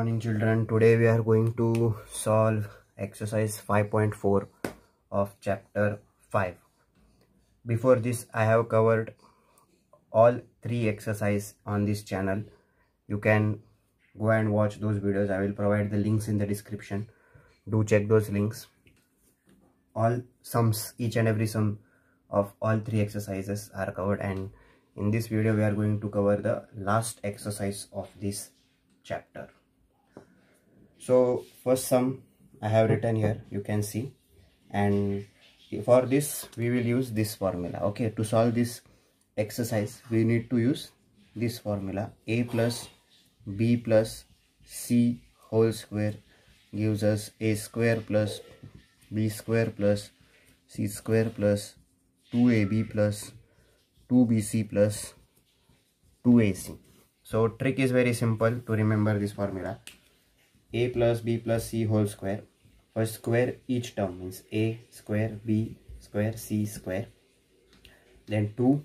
Morning children, today we are going to solve exercise 5.4 of chapter 5. Before this I have covered all three exercises on this channel. You can go and watch those videos. I will provide the links in the description. Do check those links. All sums, each and every sum of all three exercises are covered, and in this video we are going to cover the last exercise of this chapter. So first sum I have written here, you can see, and for this we will use this formula. Okay, to solve this exercise we need to use this formula. A plus B plus C whole square gives us A square plus B square plus C square plus 2AB plus 2BC plus 2AC. So trick is very simple to remember this formula. A plus B plus C whole square, first square each term, means A square, B square, C square, then 2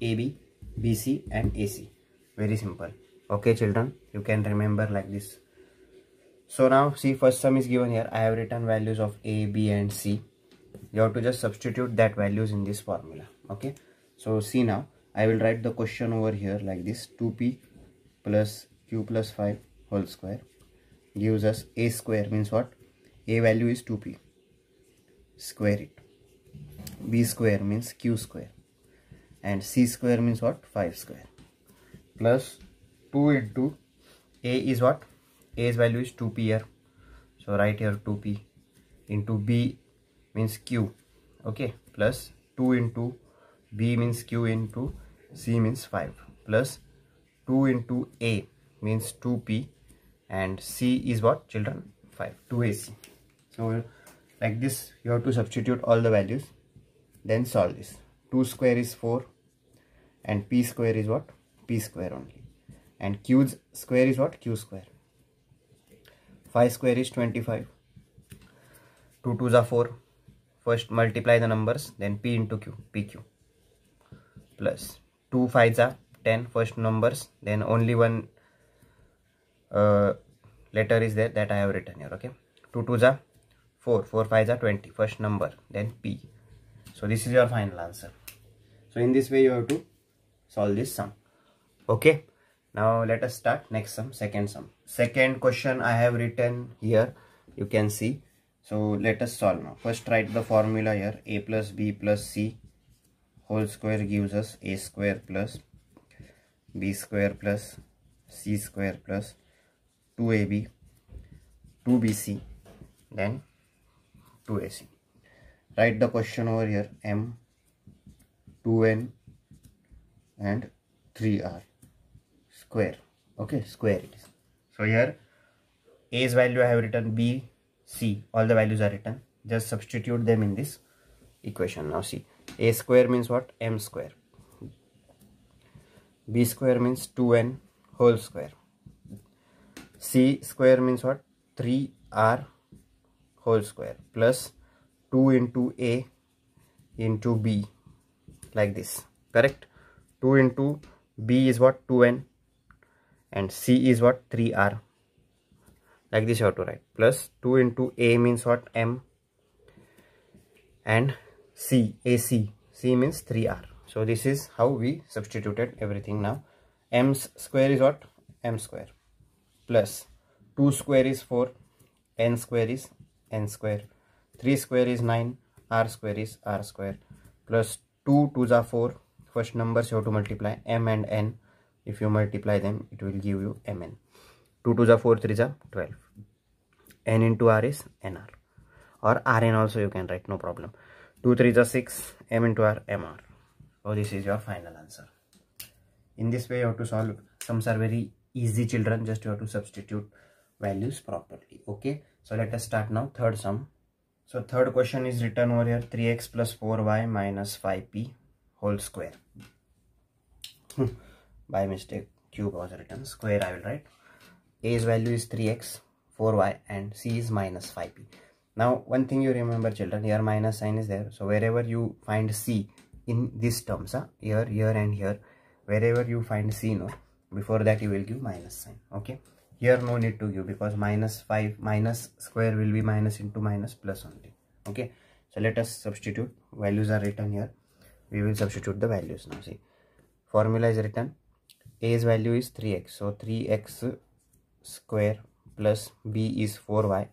AB, BC and AC. Very simple. Okay children, you can remember like this. So now see, first sum is given here. I have written values of A, B and C. You have to just substitute that values in this formula. Okay, so see, now I will write the question over here like this. 2p plus q plus 5 whole square gives us A square, means what? A value is 2p, square it. B square means q square, and C square means what? 5 square, plus 2 into A is what? A's value is 2p here, so write here 2p into B means q, okay, plus 2 into B means q into C means 5, plus 2 into A means 2p, and C is what children? 5, 2AC. So like this you have to substitute all the values, then solve this. 2 square is 4, and P square is what? P square only, and Q's square is what? Q square. 5 square is 25, 2 2's are 4, first multiply the numbers, then P into Q, PQ, plus 2 5's are 10, first numbers, then only one letter is there, that I have written here. Okay, 2 2's are 4, 4 5's are 20, first number, then P. So this is your final answer. So in this way you have to solve this sum. Okay, now let us start next sum, second sum. Second question I have written here, you can see. So let us solve now. First write the formula here. A plus B plus C whole square gives us A square plus B square plus C square plus 2AB, 2BC, then 2AC. Write the question over here. M, 2N and 3R square. Okay, square it is. So here A's value I have written, B, C, all the values are written. Just substitute them in this equation. Now see, A square means what? M square. B square means 2N whole square. C square means what? 3R whole square, plus 2 into A into B, like this, correct? 2 into B is what? 2N, and C is what? 3R, like this you have to write. Plus 2 into A means what? M, and C, AC, C means 3R. So this is how we substituted everything. Now M square is what? M square, plus 2 square is 4, N square is N square, 3 square is 9, R square is R square, plus 2 2's are 4, first numbers you have to multiply, M and N, if you multiply them it will give you Mn. 2 2's are 4, 3's are 12, N into R is Nr, or Rn also you can write, no problem. 2 3's are 6, M into R, Mr. So this is your final answer. In this way you have to solve. Sums are very easy children, just you have to substitute values properly. Okay, so let us start now third sum. So third question is written over here. 3x plus 4y minus 5p whole square. By mistake cube was written, square I will write. A's value is 3x, 4y, and C is minus 5p. Now one thing you remember children, here minus sign is there. So wherever you find C in these terms, here, here and here, wherever you find C, no, before that you will give minus sign. Okay, Here no need to give, because -5 minus square will be minus into minus plus only. Okay, so let us substitute. Values are written here. We will substitute the values now. See, formula is written. A's value is 3x, so 3x square plus b is 4y,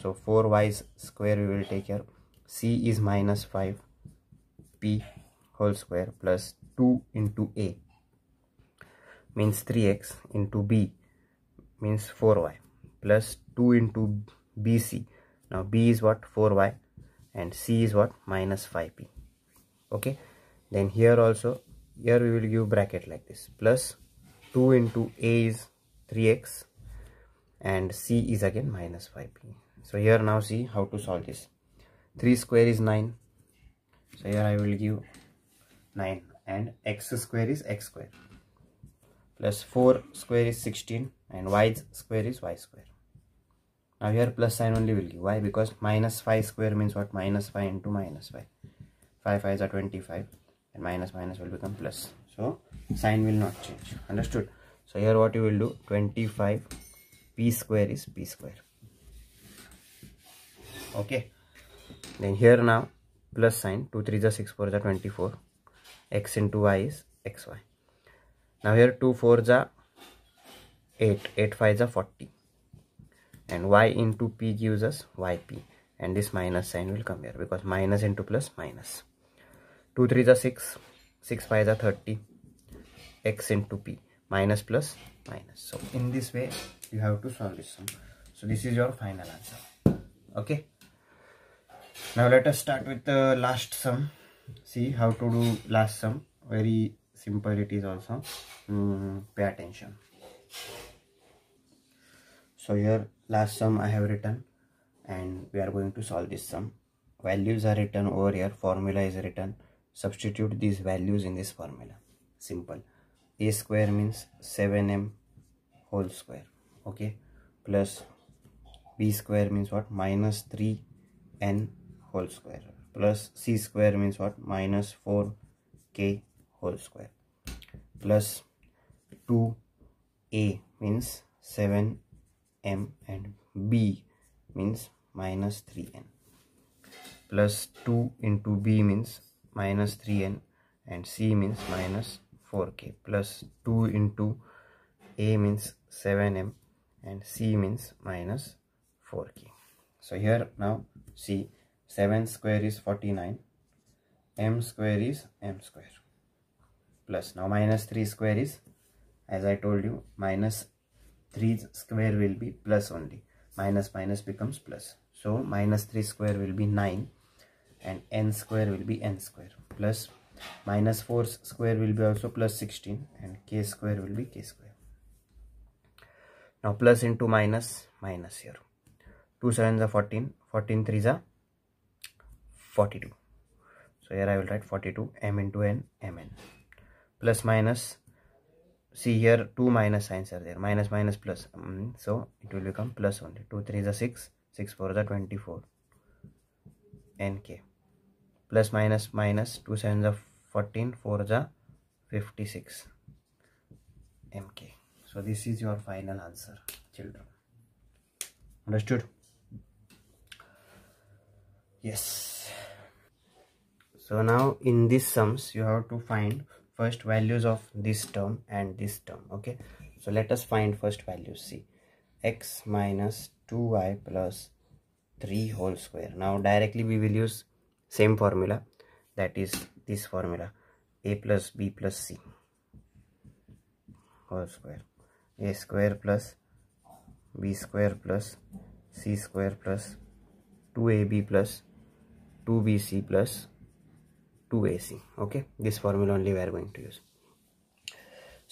so 4y's square we will take here. C is -5 p whole square plus 2 into a means 3x into b means 4y plus 2 into bc. Now b is what? 4y, and c is what? -5p. Okay, then here also, here we will give bracket like this, plus 2 into a is 3x and c is again -5p. So here now see how to solve this. 3 square is 9, so here I will give 9, and x square is x square, plus 4 square is 16, and y square is y square. Now here plus sign only will give. Why? Because -5 square means what? -5 into -5. 5 5s are 25, and minus will become plus, so sign will not change. Understood? So here what you will do, 25 p square is p square. Okay, then here now plus sign, 2 3s are 6, 4s are 24, x into y is xy. Now here 2 4s are 8, 8 5s are 40, and y into p gives us yp, and this minus sign will come here, because minus into plus minus. 2 3s are 6, 6 5s are 30, x into p, minus plus minus. So in this way you have to solve this sum. So this is your final answer. Okay, now let us start with the last sum. See how to do last sum. Very simple it is also. Pay attention. So here last sum I have written, and we are going to solve this sum. Values are written over here, formula is written. Substitute these values in this formula. Simple. A square means 7m whole square. Okay, plus b square means what? -3n whole square, plus c square means what? -4k whole square, plus 2a means 7m and b means -3n, plus 2 into b means -3n and c means -4k, plus 2 into a means 7m and c means -4k. So here now see, 7 square is 49, m square is m square, plus now -3 square is, as I told you, -3 square will be plus only, minus becomes plus, so -3 square will be 9, and n square will be n square, plus -4 square will be also plus 16, and k square will be k square. Now plus into minus here. 2 7s are 14, 14 3s are 42. So here I will write 42, m into n, mn, plus minus. See here 2 minus signs are there, minus plus, so it will become plus only. 2 3s are 6, 6 4s are 24, nk, plus minus, 2 7s are 14, 4s are 56, mk. So this is your final answer, children. Understood? Yes. So now in these sums you have to find first values of this term and this term. Okay, so let us find first values. See, x minus 2y plus 3 whole square. Now directly we will use same formula, that is this formula, a plus b plus c whole square, a square plus b square plus c square plus 2ab plus 2bc plus 2ac. Okay, this formula only we are going to use.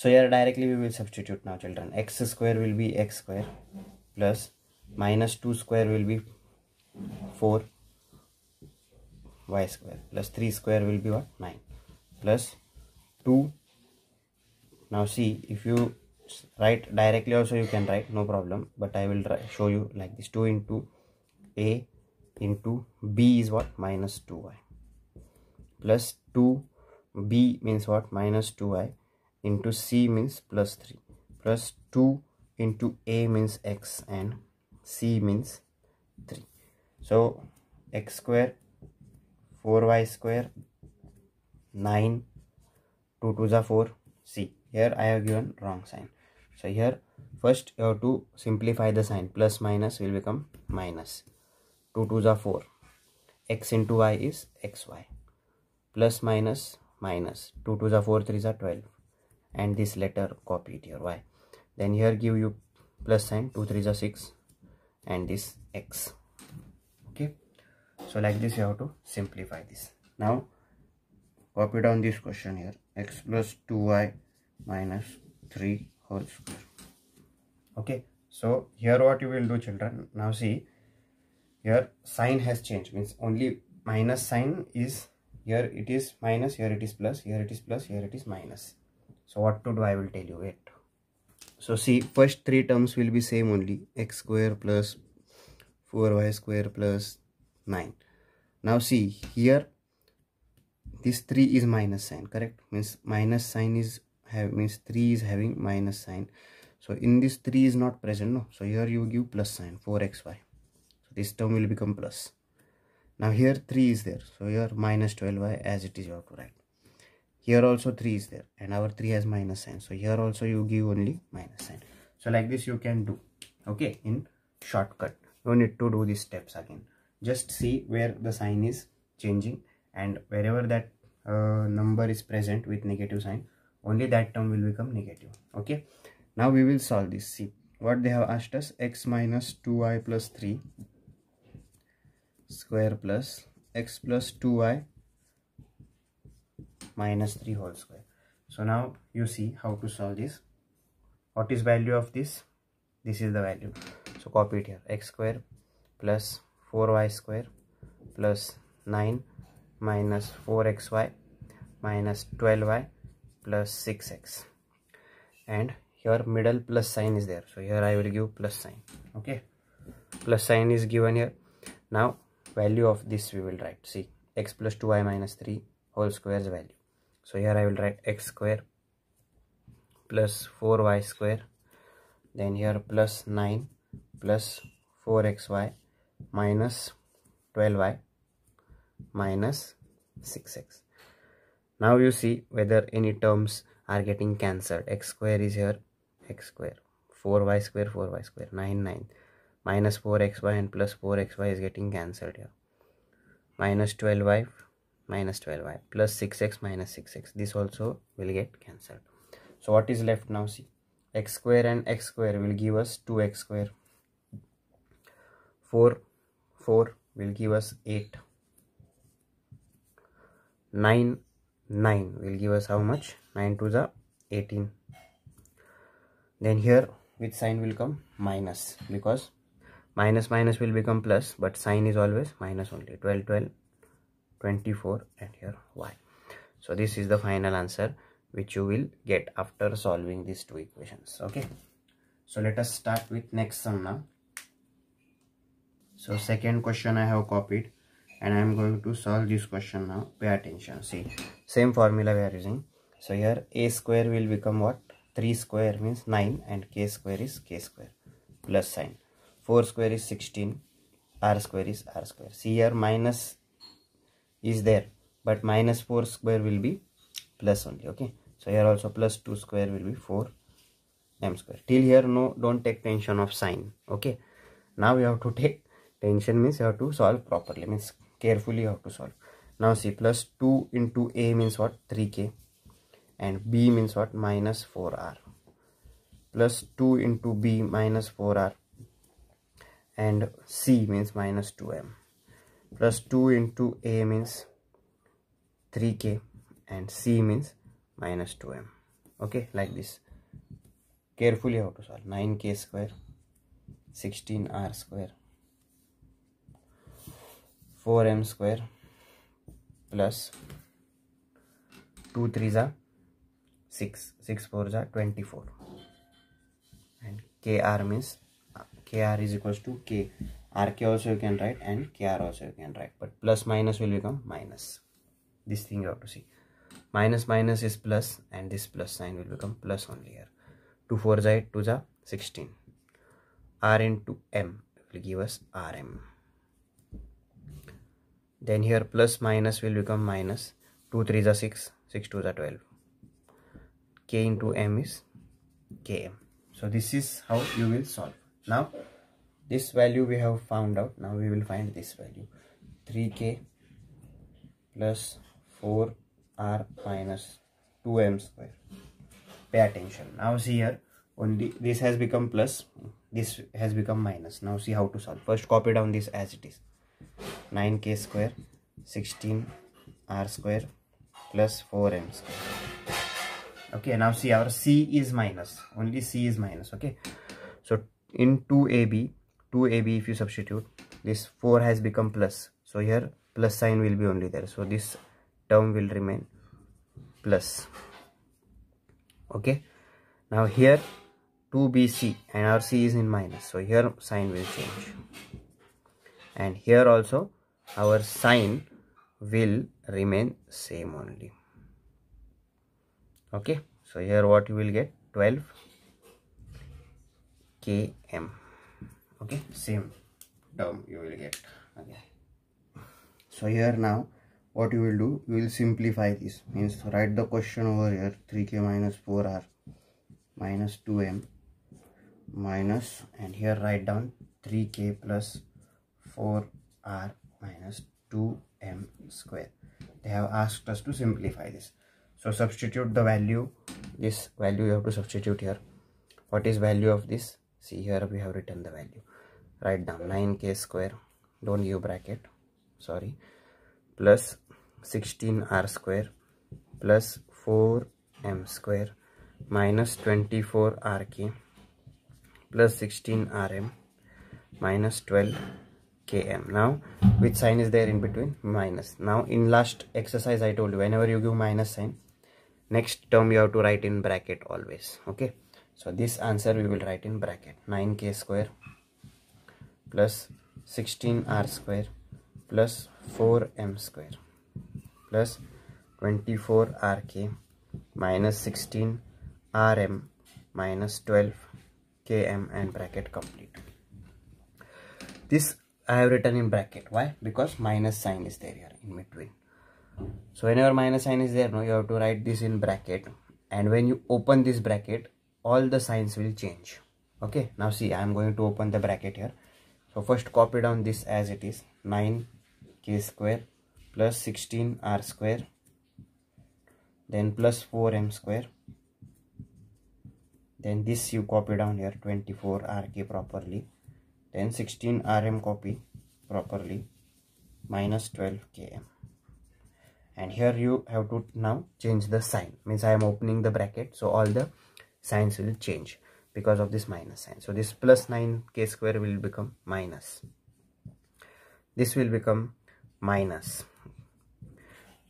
So here directly we will substitute now, children. X square will be x square, plus -2 square will be 4 y square, plus 3 square will be what? 9, plus 2. Now see, if you write directly also you can write, no problem, but I will show you like this. 2 into a into b is what? -2y, plus 2b means what? -2y, into c means +3, plus 2 into A means x and C means 3. So x square, 4y square, 9, 2 to the 4, C. Here I have given wrong sign. So here first you have to simplify the sign. Plus minus will become minus. 2 to the 4. X into y is xy. Plus minus minus. 2 to the 4, 3 is 12. And this letter copied here, y. Then here give you plus sign, 2, 3 is 6. And this x. Okay. So like this you have to simplify this. Now copy down this question here. X plus 2y minus 3 whole square. Okay. So here what you will do, children. Now see. Here sign has changed. Means only minus sign is here. It is minus. Here it is plus. Here it is plus. Here it is minus. So what to do, I will tell you. Wait. So see, first three terms will be same only. X square plus 4y square plus 9. Now see here. This 3 is minus sign, correct? Means minus sign is means 3 is having minus sign. So in this 3 is not present, no. So here you give plus sign, 4xy. So this term will become plus. Now here 3 is there. So here minus 12y as it is you have to write. Here also 3 is there. And our 3 has minus sign. So here also you give only minus sign. So like this you can do. Okay, in shortcut. You need to do these steps again. Just see where the sign is changing. And wherever that number is present with negative sign, only that term will become negative. Okay. Now we will solve this. See what they have asked us. X minus 2y plus 3 square plus x plus 2y minus 3 whole square. So now you see how to solve this. What is value of this? This is the value. So copy it here. X square plus 4y square plus 9 minus 4xy minus 12y plus 6x, and here middle plus sign is there, so here I will give plus sign. Okay, plus sign is given here. Now value of this we will write. See, x plus 2y minus 3 whole square's value. So here I will write x square plus 4y square, then here plus 9 plus 4xy minus 12y minus 6x. Now you see whether any terms are getting cancelled. X square is here, x square, 4y square, 4y square, 9, 9, minus 4xy and plus 4xy is getting cancelled here, minus 12y, minus 12y, plus 6x, minus 6x, this also will get cancelled. So what is left now? See, x square and x square will give us 2x square, 4, 4 will give us 8, 9, 9 will give us how much? 9 to the 18. Then here which sign will come? Minus, because minus minus will become plus, but sign is always minus only. 12, 12, 24, and here y. So this is the final answer which you will get after solving these two equations. Okay, so let us start with next sum now. So second question I have copied. And I am going to solve this question now. Pay attention. See, same formula we are using. So here a square will become what? 3 square means 9 and k square is k square. Plus sign. 4 square is 16. R square is r square. See here minus is there. But minus 4 square will be plus only. Okay. So here also plus 2 square will be 4m square. Till here no, don't take tension of sign. Okay. Now we have to take tension, means you have to solve properly. Means carefully you have to solve. Now see, plus 2 into a means what? 3k, and b means what? Minus 4r. Plus 2 into b minus 4r, and c means minus 2m. Plus 2 into a means 3k and c means minus 2m. Okay, like this. Carefully how to solve. 9k square, 16r square, 4m square plus 2 3s are 6, 6 4s are 24, and kr means kr is equals to k, rk also you can write and kr also you can write, but plus minus will become minus. This thing you have to see. Minus minus is plus, and this plus sign will become plus only here. 2 4s are 8, 2s are 16. R into M will give us RM. Then here plus minus will become minus. 2 3 is 6, 6 2 is 12. K into M is Km. So this is how you will solve. Now this value we have found out. Now we will find this value. 3k plus 4r minus 2m square. Pay attention. Now see here, only this has become plus, this has become minus. Now see how to solve. First copy down this as it is. 9k square 16r square plus 4m square. Okay, now see our c is minus, only c is minus. Okay, so in 2ab, if you substitute, this 4 has become plus, so here plus sign will be only there, so this term will remain plus. Okay, now here 2bc and our c is in minus, so here sign will change, and here also our sign will remain same only. Okay, so here what you will get, 12 km. Okay, same term you will get. Okay, so here now what you will do, you will simplify this, means write the question over here. 3k minus 4r minus 2m minus, and here write down 3k plus 4r minus 2m square. They have asked us to simplify this, so substitute the value. This value you have to substitute here. What is value of this? See here we have written the value. Write down 9k square, don't give bracket, sorry, plus 16r square plus 4m square minus 24rk plus 16rm minus 12km. Now which sign is there in between? Minus. Now in last exercise I told you, whenever you give minus sign, next term you have to write in bracket always. Okay, so this answer we will write in bracket. 9k square plus 16r square plus 4m square plus 24rk minus 16rm minus 12km, and bracket complete. This I have written in bracket. Why? Because minus sign is there here in between. So whenever minus sign is there, no, you have to write this in bracket, and when you open this bracket, all the signs will change. Okay, now see, I am going to open the bracket here. So first copy down this as it is. 9k square plus 16r square, then plus 4m square, then this you copy down here, 24rk properly, then 16rm copy properly, minus 12km, and here you have to now change the sign, means I am opening the bracket, so all the signs will change because of this minus sign. So this plus 9k square will become minus, this will become minus,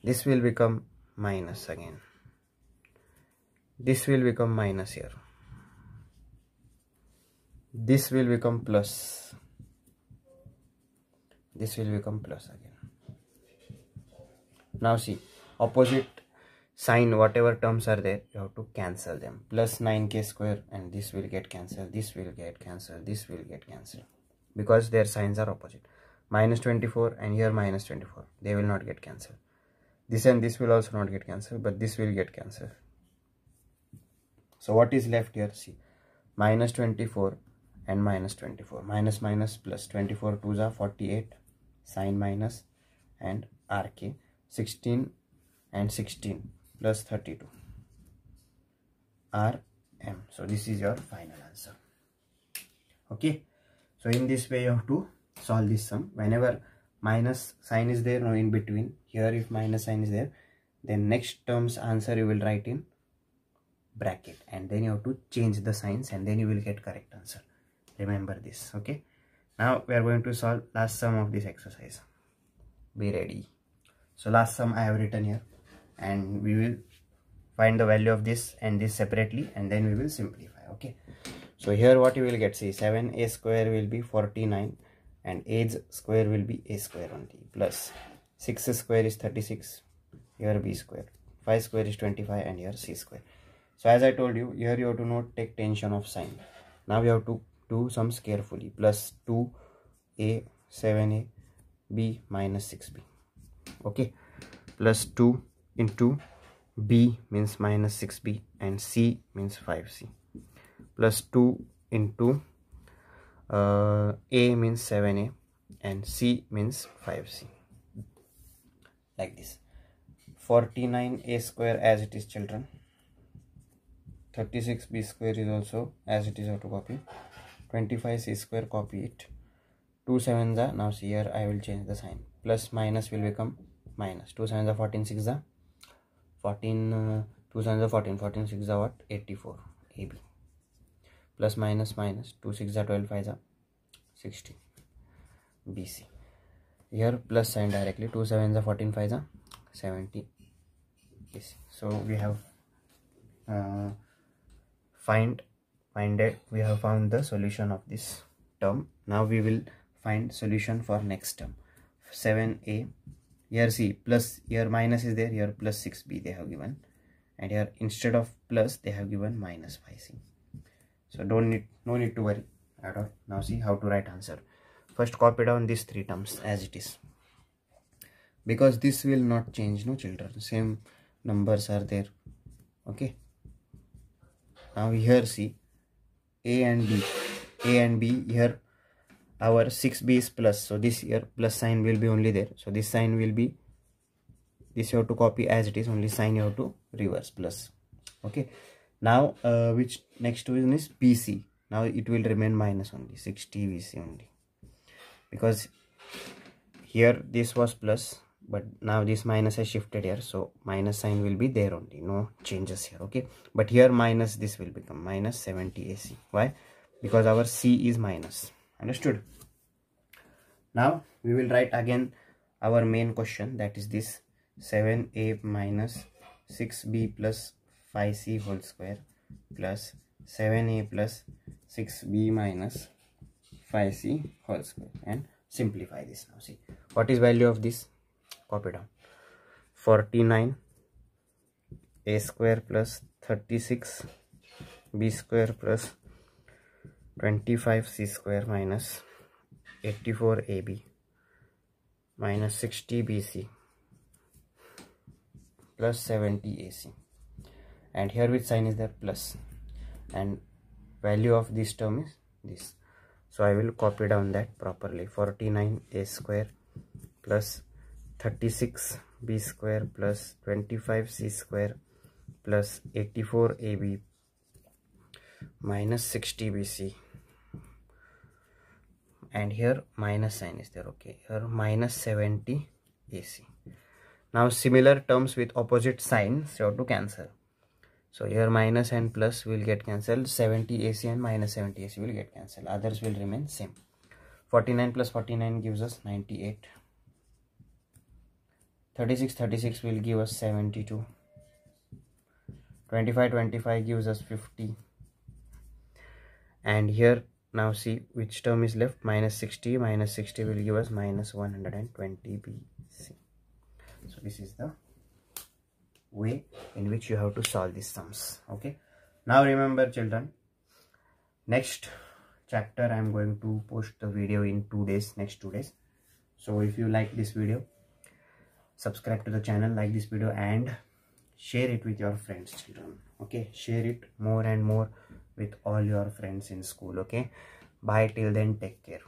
this will become minus again, this will become minus here, this will become plus, this will become plus again. Now see, opposite sign, whatever terms are there, you have to cancel them. Plus 9k square and this will get cancelled, this will get cancelled, this will get cancelled, because their signs are opposite. Minus 24 and here minus 24, they will not get cancelled. This and this will also not get cancelled, but this will get cancelled. So what is left here? See, minus 24 and minus 24, minus minus plus, 24 2s are 48, sign minus, and rk, 16 and 16 plus 32 RM. So this is your final answer. Okay, so in this way you have to solve this sum. Whenever minus sign is there, no, in between here if minus sign is there, then next term's answer you will write in bracket, and then you have to change the signs, and then you will get correct answer. Remember this. Okay, now we are going to solve last sum of this exercise. Be ready. So last sum I have written here, and we will find the value of this and this separately, and then we will simplify. Okay, so here what you will get, see, 7a square will be 49 and a's square will be a square only, plus 6 square is 36, here b square, 5 square is 25, and here c square. So as I told you, here you have to not take tension of sign, Now we have to do sums carefully. Plus 2a 7a b minus 6b. Okay, plus 2 into b means minus 6b and c means 5c. Plus 2 into a means 7a and c means 5c. Like this. 49a square as it is, children. 36b square is also as it is, how to copy. 25c square, copy it. 2 7s are, now here I will change the sign. Plus minus will become minus. 2 7s are 14, 6 are 14, 2 7s are 14, 14, 6 are what? 84, AB. Plus minus minus, 2 6 are 12, 5 are 16, BC. Here plus sign directly, 2 7s are 14, 5 are 70, BC. So we have found the solution of this term. Now we will find solution for next term. 7a, here see plus, here minus is there, here plus 6b they have given, and here instead of plus they have given minus 5c. So no need to worry at all. Now see how to write answer. First copy down these three terms as it is, because this will not change, no children, same numbers are there. Okay, now here see a and b, here our 6b is plus, so this here plus sign will be only there, so this sign will be this, you have to copy as it is, only sign you have to reverse plus. Okay, now which next one is bc. Now it will remain minus only, 60 bc only, because here this was plus, but now this minus has shifted here, so minus sign will be there only, no changes here. Okay, but here minus, this will become minus 70ac. Why? Because our c is minus. Understood? Now we will write again our main question, that is this 7a minus 6b plus 5c whole square plus 7a plus 6b minus 5c whole square, and simplify this. Now see what is value of this. Copy down. 49a square plus 36b square plus 25c square minus 84ab minus 60bc plus 70ac, and here which sign is there? Plus, and value of this term is this, so I will copy down that properly. 49a square plus 36b square plus 25c square plus 84ab minus 60bc, and here minus sign is there. Okay, here minus 70ac. Now similar terms with opposite signs you have to cancel, so here minus and plus will get cancelled, 70ac and minus 70ac will get cancelled, others will remain same. 49 plus 49 gives us 98. 36 will give us 72. 25 gives us 50. And here now see which term is left. Minus 60. Minus 60 will give us minus 120 BC. So this is the way in which you have to solve these sums. Okay. Now remember, children, next chapter I am going to post the video in 2 days, next 2 days. So if you like this video, subscribe to the channel, like this video and share it with your friends, children. Okay, share it more and more with all your friends in school. Okay, bye, till then, take care.